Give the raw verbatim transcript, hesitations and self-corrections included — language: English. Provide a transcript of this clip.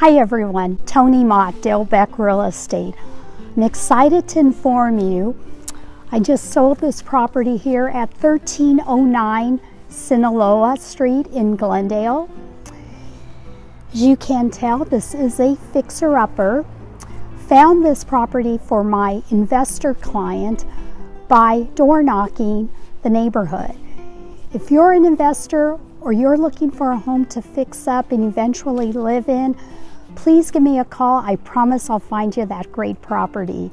Hi everyone, Toni Motte, Dilbeck Real Estate. I'm excited to inform you, I just sold this property here at thirteen oh nine Sinaloa Street in Glendale. As you can tell, this is a fixer-upper. Found this property for my investor client by door knocking the neighborhood. If you're an investor or you're looking for a home to fix up and eventually live in, please give me a call. I promise I'll find you that great property.